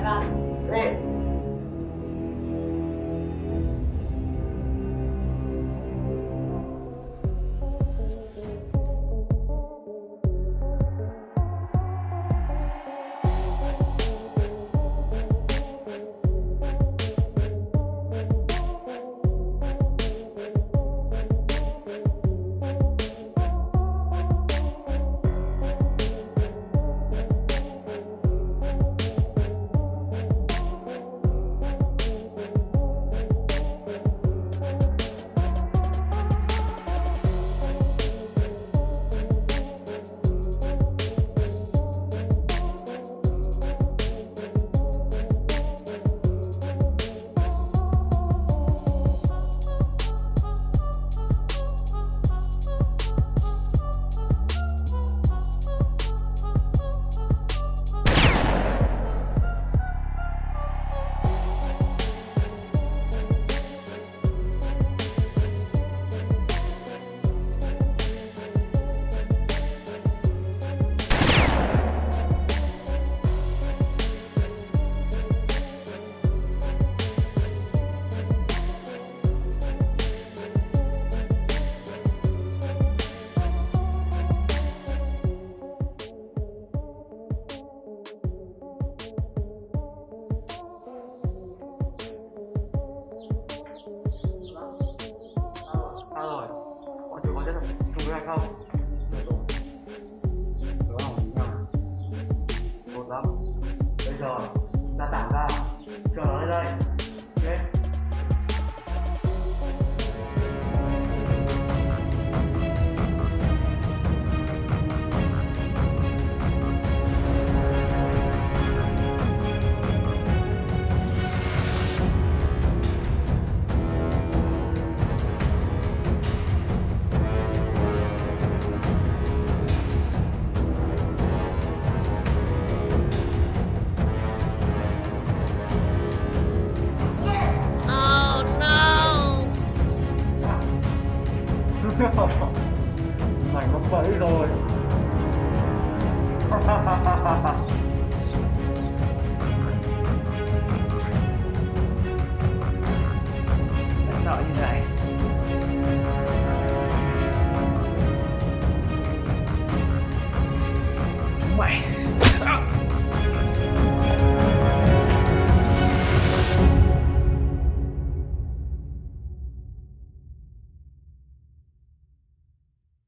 about rent. Mày nó bẫy rồi.